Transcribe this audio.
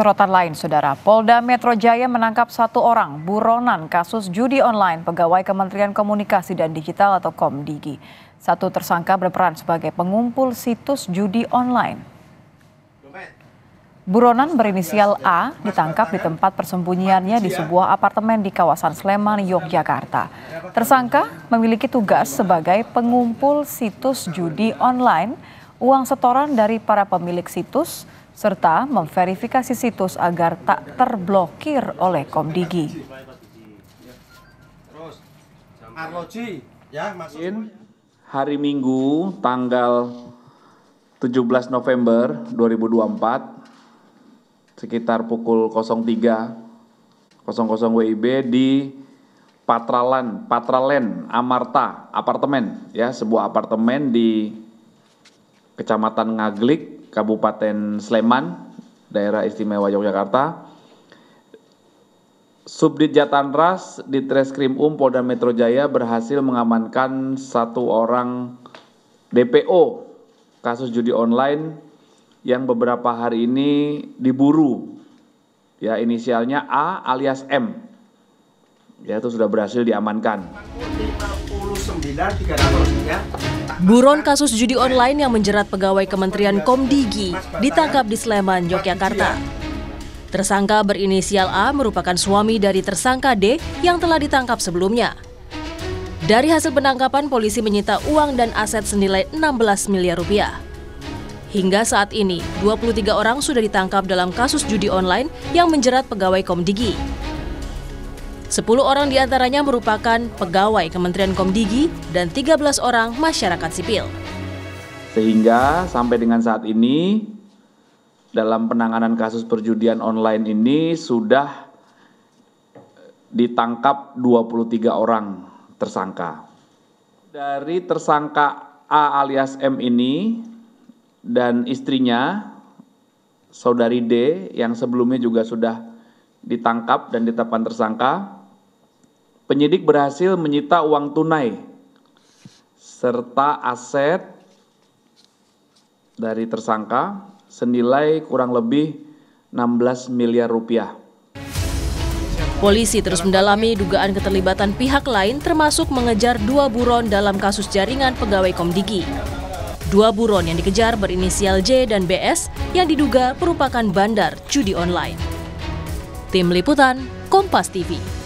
sorotan lain, Saudara. Polda Metro Jaya menangkap satu orang buronan kasus judi online pegawai Kementerian Komunikasi dan Digital atau Komdigi. Satu tersangka berperan sebagai pengumpul situs judi online. Buronan berinisial A ditangkap di tempat persembunyiannya di sebuah apartemen di kawasan Sleman, Yogyakarta. Tersangka memiliki tugas sebagai pengumpul situs judi online, uang setoran dari para pemilik situs, serta memverifikasi situs agar tak terblokir oleh Komdigi. Hari Minggu tanggal 17 November 2024 sekitar pukul 03.00 WIB di Patraland Amarta apartemen, ya, sebuah apartemen di Kecamatan Ngaglik, Kabupaten Sleman, Daerah Istimewa Yogyakarta. Subdit Jatan Ras di Treskrimum Polda Metro Jaya berhasil mengamankan satu orang DPO kasus judi online yang beberapa hari ini diburu, ya, inisialnya A alias M, ya, itu sudah berhasil diamankan. Buron kasus judi online yang menjerat pegawai Kementerian Komdigi ditangkap di Sleman, Yogyakarta. Tersangka berinisial A merupakan suami dari tersangka D yang telah ditangkap sebelumnya. Dari hasil penangkapan, polisi menyita uang dan aset senilai 16 miliar rupiah. Hingga saat ini, 23 orang sudah ditangkap dalam kasus judi online yang menjerat pegawai Komdigi. 10 orang diantaranya merupakan pegawai Kementerian Komdigi dan 13 orang masyarakat sipil. Sehingga sampai dengan saat ini, dalam penanganan kasus perjudian online ini sudah ditangkap 23 orang tersangka. Dari tersangka A alias M ini, dan istrinya, saudari D, yang sebelumnya juga sudah ditangkap dan ditetapkan tersangka, penyidik berhasil menyita uang tunai serta aset dari tersangka senilai kurang lebih 16 miliar rupiah. Polisi terus mendalami dugaan keterlibatan pihak lain, termasuk mengejar dua buron dalam kasus jaringan pegawai Komdigi. Dua buron yang dikejar berinisial J dan BS yang diduga merupakan bandar judi online. Tim Liputan, Kompas TV.